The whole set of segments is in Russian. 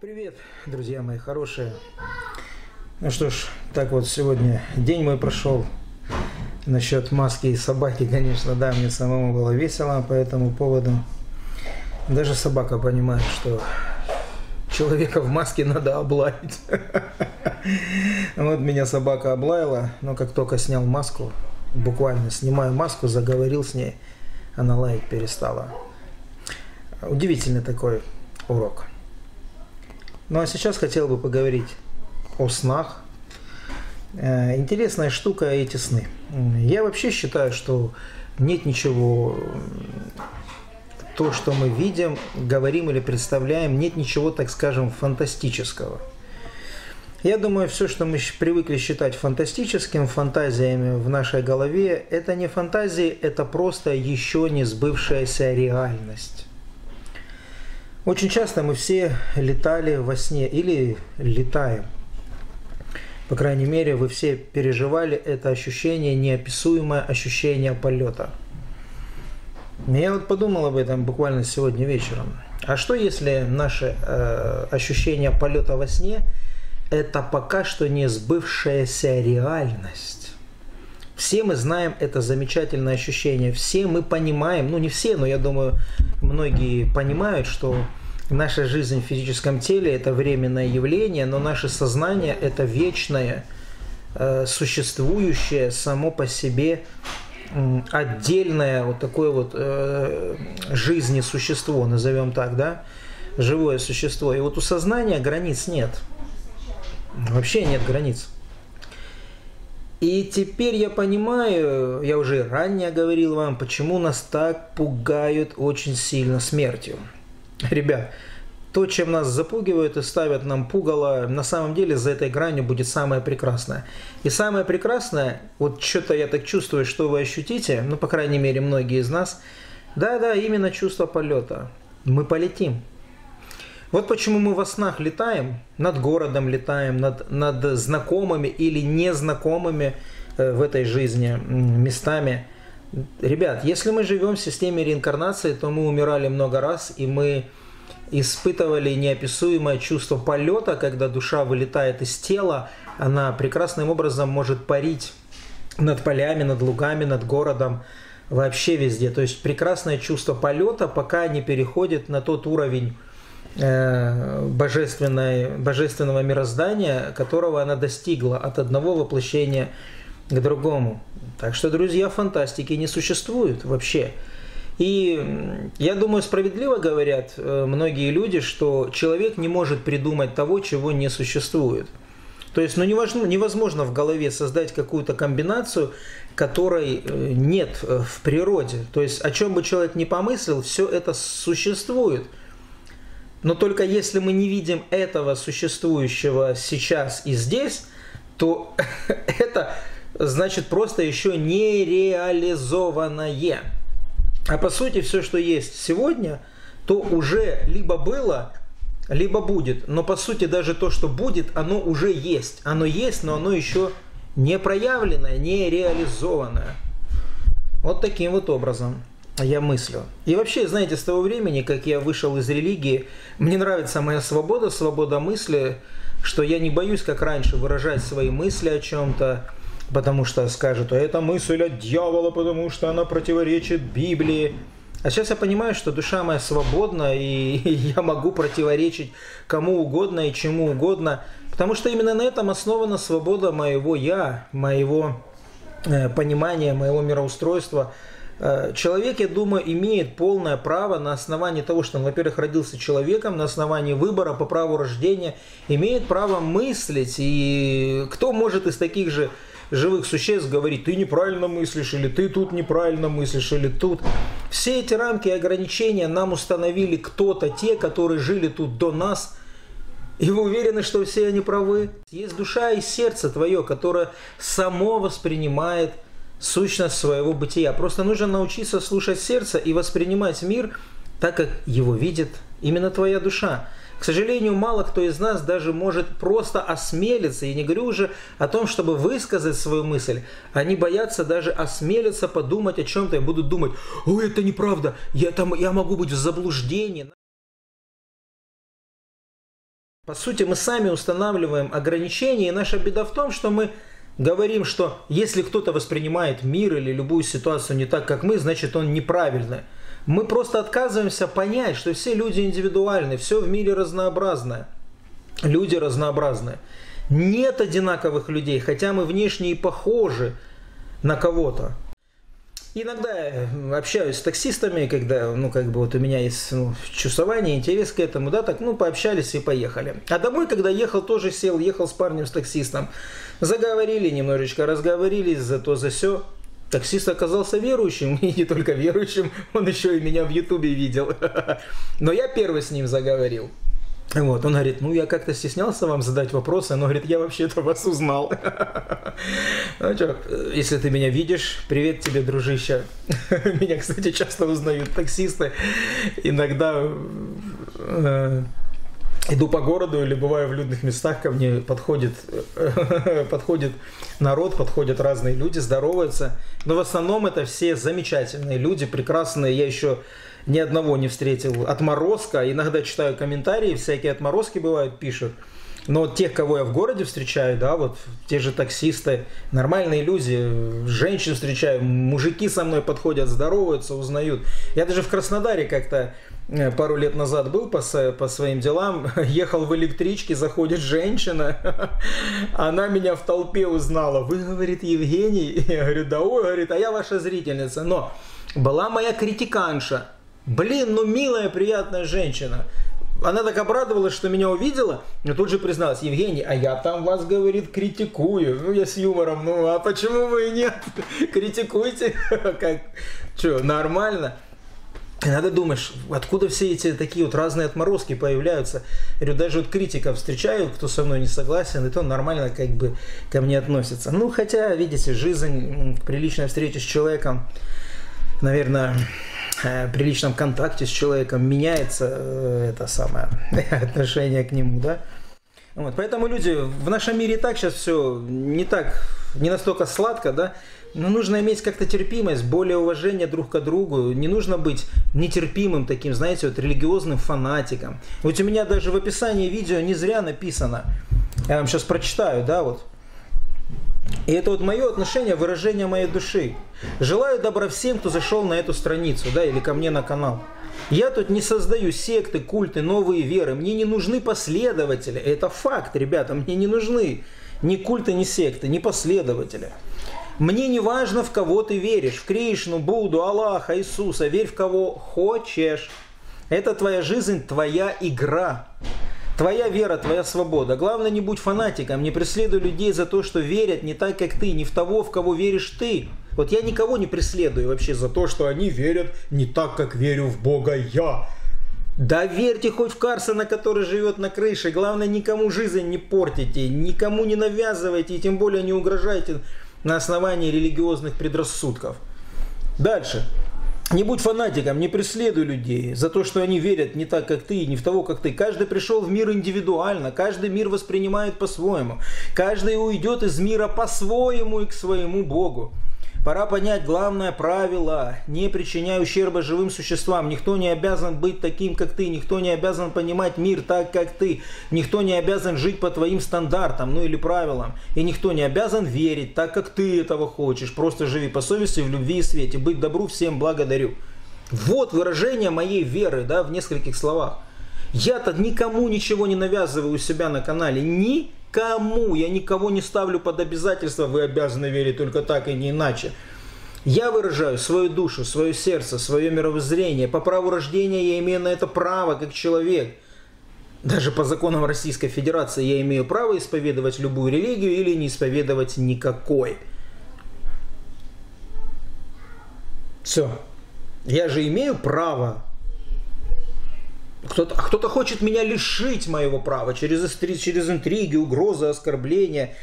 Привет, друзья мои хорошие. Ну что ж, так вот сегодня день мой прошел. Насчет маски и собаки, конечно, да, мне самому было весело по этому поводу. Даже собака понимает, что человека в маске надо облаять. Вот меня собака облаяла, но как только снял маску, буквально снимаю маску, заговорил с ней, она лаять перестала. Удивительный такой урок. Ну а сейчас хотел бы поговорить о снах. Интересная штука эти сны. Я вообще считаю, что нет ничего, то, что мы видим, говорим или представляем, нет ничего, так скажем, фантастического. Я думаю, все, что мы привыкли считать фантастическим, фантазиями в нашей голове, это не фантазии, это просто еще не сбывшаяся реальность. Очень часто мы все летали во сне или летаем. По крайней мере, вы все переживали это ощущение, неописуемое ощущение полета. Я вот подумал об этом буквально сегодня вечером. А что если наше ощущение полета во сне – это пока что не сбывшаяся реальность? Все мы знаем это замечательное ощущение, все мы понимаем, ну не все, но я думаю, многие понимают, что наша жизнь в физическом теле – это временное явление, но наше сознание – это вечное, существующее само по себе отдельное вот такое вот жизнесущество, назовем так, да, живое существо. И вот у сознания границ нет, вообще нет границ. И теперь я понимаю, я уже ранее говорил вам, почему нас так пугают очень сильно смертью. Ребят, то, чем нас запугивают и ставят нам пугало, на самом деле за этой гранью будет самое прекрасное. И самое прекрасное, вот что-то я так чувствую, что вы ощутите, ну, по крайней мере, многие из нас, да-да, именно чувство полета. Мы полетим. Вот почему мы во снах летаем, над городом летаем, над знакомыми или незнакомыми в этой жизни местами. Ребят, если мы живем в системе реинкарнации, то мы умирали много раз, и мы испытывали неописуемое чувство полета, когда душа вылетает из тела, она прекрасным образом может парить над полями, над лугами, над городом, вообще везде. То есть прекрасное чувство полета, пока не переходит на тот уровень божественного мироздания, которого она достигла от одного воплощения к другому. Так что, друзья, фантастики не существует вообще. И я думаю, справедливо говорят многие люди, что человек не может придумать того, чего не существует. То есть, ну, невозможно в голове создать какую-то комбинацию, которой нет в природе. То есть, о чем бы человек ни помыслил, все это существует. Но только если мы не видим этого существующего сейчас и здесь, то это... значит, просто еще не реализованное. А по сути, все, что есть сегодня, то уже либо было, либо будет. Но по сути, даже то, что будет, оно уже есть. Оно есть, но оно еще не проявленное, не реализованное. Вот таким вот образом я мыслю. И вообще, знаете, с того времени, как я вышел из религии, мне нравится моя свобода, свобода мысли, что я не боюсь, как раньше, выражать свои мысли о чем-то, потому что скажут, а это мысль от дьявола, потому что она противоречит Библии. А сейчас я понимаю, что душа моя свободна, и я могу противоречить кому угодно и чему угодно, потому что именно на этом основана свобода моего «я», моего понимания, моего мироустройства. Человек, я думаю, имеет полное право на основании того, что он, во-первых, родился человеком, на основании выбора по праву рождения, имеет право мыслить, и кто может из таких же живых существ говорить, ты неправильно мыслишь, или ты тут неправильно мыслишь, или тут. Все эти рамки и ограничения нам установили кто-то, те, которые жили тут до нас, и вы уверены, что все они правы? Есть душа и сердце твое, которое само воспринимает сущность своего бытия. Просто нужно научиться слушать сердце и воспринимать мир так, как его видит именно твоя душа. К сожалению, мало кто из нас даже может просто осмелиться, я не говорю уже о том, чтобы высказать свою мысль. Они боятся даже осмелиться подумать о чем-то и будут думать, ой, это неправда, я могу быть в заблуждении. По сути, мы сами устанавливаем ограничения, и наша беда в том, что мы говорим, что если кто-то воспринимает мир или любую ситуацию не так, как мы, значит он неправильный. Мы просто отказываемся понять, что все люди индивидуальны, все в мире разнообразное. Люди разнообразные. Нет одинаковых людей, хотя мы внешне и похожи на кого-то. Иногда я общаюсь с таксистами, когда, у меня есть чувствование, интерес к этому, да, так, пообщались и поехали. А домой, когда ехал, тоже сел, ехал с парнем, с таксистом. Заговорили немножечко, разговорились, зато. Таксист оказался верующим, и не только верующим, он еще и меня в Ютубе видел. Но я первый с ним заговорил. Вот, он говорит, я как-то стеснялся вам задать вопросы, но, говорит, я вообще-то вас узнал. Ну что, если ты меня видишь, привет тебе, дружище. Меня, кстати, часто узнают таксисты. Иногда иду по городу или бываю в людных местах, ко мне подходит народ, подходят разные люди, здороваются. Но в основном это все замечательные люди, прекрасные. Я еще ни одного не встретил отморозка. Иногда читаю комментарии, всякие отморозки бывают, пишут. Но вот тех, кого я в городе встречаю, да, вот те же таксисты, нормальные люди, женщин встречаю, мужики со мной подходят, здороваются, узнают. Я даже в Краснодаре как-то пару лет назад был по своим делам, ехал в электричке, заходит женщина, она меня в толпе узнала. Вы, говорит, Евгений? Я говорю, да, ой, говорит, а я ваша зрительница. Но была моя критиканша. Блин, милая, приятная женщина. Она так обрадовалась, что меня увидела, но тут же призналась, Евгений, а я там вас, говорит, критикую. Я с юмором, а почему вы и нет? Критикуйте. Как? Че, нормально? Иногда думаешь, откуда все эти такие разные отморозки появляются. Я говорю, даже критиков встречаю, кто со мной не согласен, и то нормально ко мне относится. Хотя, видите, жизнь, приличная встреча с человеком, наверное, при личном контакте с человеком меняется отношение к нему, да? Вот, поэтому люди, в нашем мире и так сейчас все не настолько сладко, да? Но нужно иметь как-то терпимость, более уважение друг к другу. Не нужно быть нетерпимым таким, знаете, религиозным фанатиком. Вот у меня даже в описании видео не зря написано. Я вам сейчас прочитаю, да, вот. И это мое отношение, выражение моей души. Желаю добра всем, кто зашел на эту страницу, да, или ко мне на канал. Я тут не создаю секты, культы, новые веры. Мне не нужны последователи. Это факт, ребята, мне не нужны ни культы, ни секты, ни последователи. Мне не важно, в кого ты веришь. В Кришну, Будду, Аллаха, Иисуса. Верь в кого хочешь. Это твоя жизнь, твоя игра. Твоя вера, твоя свобода. Главное, не будь фанатиком, не преследуй людей за то, что верят не так, как ты, не в того, в кого веришь ты. Вот я никого не преследую вообще за то, что они верят не так, как верю в Бога я. Да верьте хоть в Карсона, который живет на крыше. Главное, никому жизнь не портите, никому не навязывайте и тем более не угрожайте на основании религиозных предрассудков. Дальше. Не будь фанатиком, не преследуй людей за то, что они верят не так, как ты, не в того, как ты. Каждый пришел в мир индивидуально, каждый мир воспринимает по-своему. Каждый уйдет из мира по-своему и к своему Богу. Пора понять главное правило, не причиняй ущерба живым существам. Никто не обязан быть таким, как ты, никто не обязан понимать мир так, как ты, никто не обязан жить по твоим стандартам, или правилам. И никто не обязан верить так, как ты этого хочешь. Просто живи по совести, в любви и свете, быть добру всем благодарю. Вот выражение моей веры, да, в нескольких словах. Я-то никому ничего не навязываю у себя на канале, никому, я никого не ставлю под обязательство, вы обязаны верить только так и не иначе. Я выражаю свою душу, свое сердце, свое мировоззрение, по праву рождения я имею на это право как человек. Даже по законам Российской Федерации я имею право исповедовать любую религию или не исповедовать никакой. Все, я же имею право. Кто-то хочет меня лишить моего права через интриги, угрозы, оскорбления.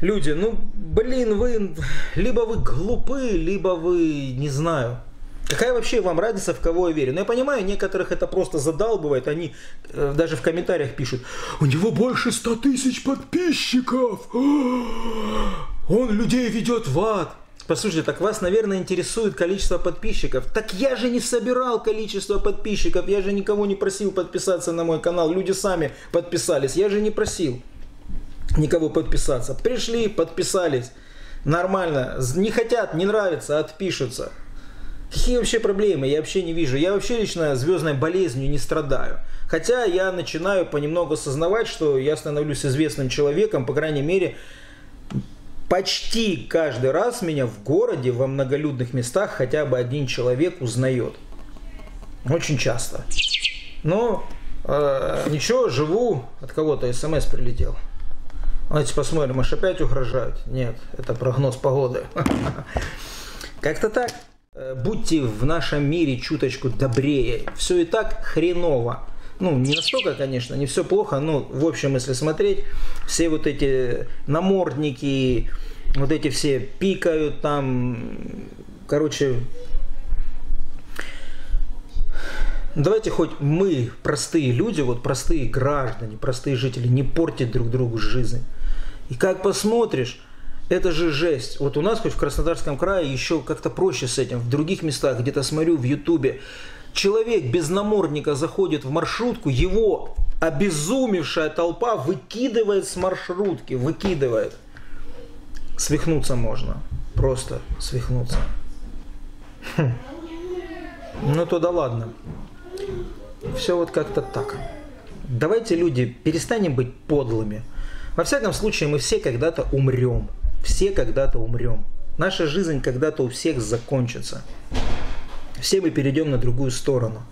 Люди, блин, вы либо вы глупы, либо вы, не знаю. Какая вообще вам разница, в кого я верю? Но я понимаю, некоторых это просто задалбывает. Они даже в комментариях пишут, у него больше 100 тысяч подписчиков. Он людей ведет в ад. Послушайте, так вас, наверное, интересует количество подписчиков. Так я же не собирал количество подписчиков. Я же никого не просил подписаться на мой канал. Люди сами подписались. Я же не просил никого подписаться. Пришли, подписались. Нормально. Не хотят, не нравится, отпишутся. Какие вообще проблемы? Я вообще не вижу. Я вообще лично звездной болезнью не страдаю. Хотя я начинаю понемногу осознавать, что я становлюсь известным человеком, по крайней мере... Почти каждый раз меня в городе, во многолюдных местах хотя бы один человек узнает. Очень часто. Но ничего, живу. От кого-то СМС прилетел. Давайте посмотрим, аж опять угрожают. Нет, это прогноз погоды. Как-то так. Будьте в нашем мире чуточку добрее. Все и так хреново. Ну, не настолько, конечно, не все плохо, но в общем, если смотреть, все вот эти намордники, вот эти все пикают там, короче, давайте хоть мы, простые люди, вот простые граждане, простые жители, не портить друг другу жизнь. И как посмотришь, это же жесть. Вот у нас хоть в Краснодарском крае еще как-то проще с этим, в других местах, где-то смотрю в Ютубе, человек без намордника заходит в маршрутку, его обезумевшая толпа выкидывает с маршрутки, выкидывает. Свихнуться можно, просто свихнуться. Хм. Ну то да ладно. Все вот как-то так. Давайте, люди, перестанем быть подлыми. Во всяком случае, мы все когда-то умрем. Все когда-то умрем. Наша жизнь когда-то у всех закончится. Все мы перейдем на другую сторону.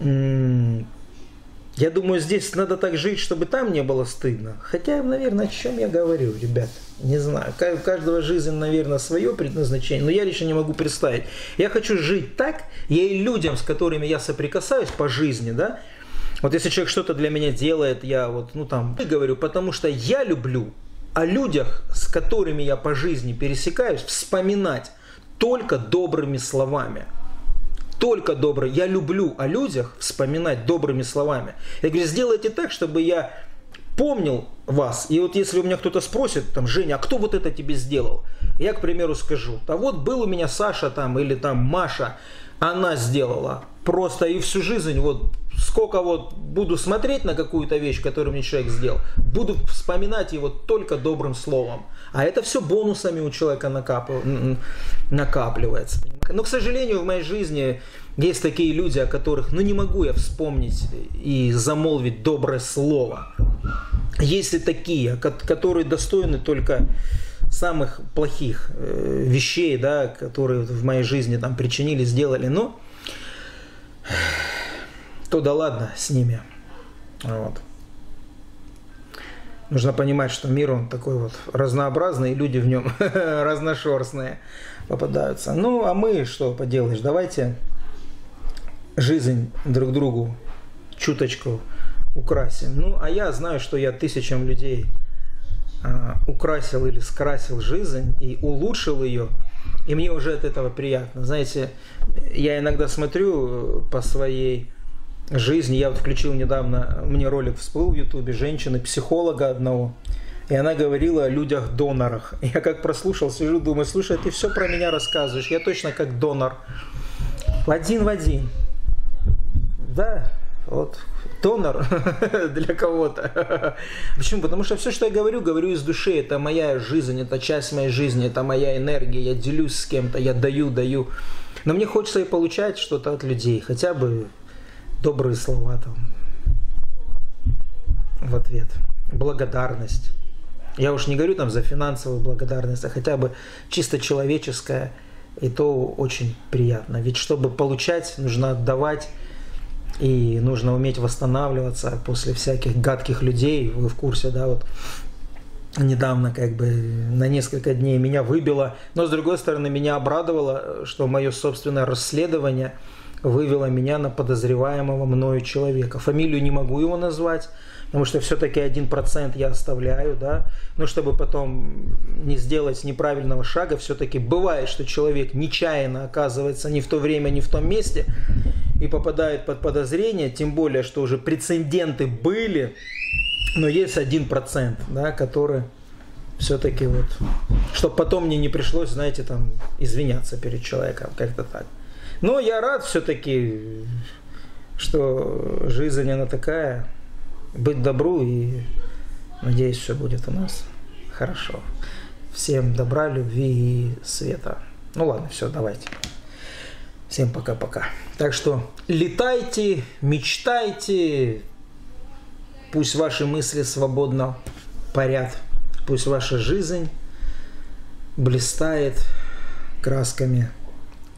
Я думаю, здесь надо так жить, чтобы там не было стыдно. Хотя, наверное, о чем я говорю, ребят, не знаю. У каждого жизнь, наверное, свое предназначение, но я лично не могу представить. Я хочу жить так, я и людям, с которыми я соприкасаюсь по жизни, да, вот если человек что-то для меня делает, я вот, ну там, говорю, потому что я люблю о людях, с которыми я по жизни пересекаюсь, вспоминать только добрыми словами. Только добрые. Я люблю о людях вспоминать добрыми словами. Я говорю, сделайте так, чтобы я помнил вас. И вот если у меня кто-то спросит, там, Женя, а кто вот это тебе сделал? Я, к примеру, скажу, а вот был у меня Саша там или там Маша, она сделала. Просто и всю жизнь, вот сколько вот буду смотреть на какую-то вещь, которую мне человек сделал, буду вспоминать его только добрым словом. А это все бонусами у человека накапливается. Но, к сожалению, в моей жизни есть такие люди, о которых, ну, не могу я вспомнить и замолвить доброе слово. Есть и такие, которые достойны только самых плохих вещей, да, которые в моей жизни там причинили, сделали. Но то да ладно с ними. Вот. Нужно понимать, что мир он такой вот разнообразный, и люди в нем разношерстные попадаются. Ну, а мы что поделаешь? Давайте жизнь друг другу чуточку украсим. Ну, а я знаю, что я тысячам людей украсил или скрасил жизнь и улучшил ее. И мне уже от этого приятно. Знаете, я иногда смотрю по своей жизни. Я вот включил недавно, мне ролик всплыл в Ютубе, женщины-психолога одного. И она говорила о людях-донорах. Я как прослушал, сижу, думаю, слушай, ты все про меня рассказываешь. Я точно как донор. Один в один. Да, вот донор для кого-то. Почему? Потому что все, что я говорю из души. Это моя жизнь, это часть моей жизни, это моя энергия. Я делюсь с кем-то, я даю. Но мне хочется и получать что-то от людей. Хотя бы добрые слова там в ответ. Благодарность. Я уж не говорю там за финансовую благодарность, а хотя бы чисто человеческая. И то очень приятно. Ведь чтобы получать, нужно отдавать. И нужно уметь восстанавливаться после всяких гадких людей. Вы в курсе, да, вот недавно как бы на несколько дней меня выбило. Но с другой стороны, меня обрадовало, что мое собственное расследование вывело меня на подозреваемого мною человека. Фамилию не могу его назвать, потому что все-таки 1% я оставляю, да. Но чтобы потом не сделать неправильного шага, все-таки бывает, что человек нечаянно оказывается не в то время, не в том месте. И попадает под подозрение, тем более, что уже прецеденты были, но есть 1%, да, который все-таки вот, чтобы потом мне не пришлось, знаете, там, извиняться перед человеком, как-то так. Но я рад все-таки, что жизнь она такая, быть добру, и надеюсь, все будет у нас хорошо. Всем добра, любви и света. Ну ладно, все, давайте. Всем пока-пока. Так что летайте, мечтайте, пусть ваши мысли свободно парят, пусть ваша жизнь блистает красками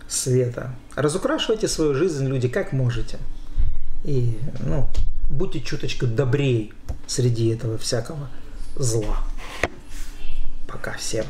света. Разукрашивайте свою жизнь, люди, как можете. И, ну, будьте чуточку добрее среди этого всякого зла. Пока всем.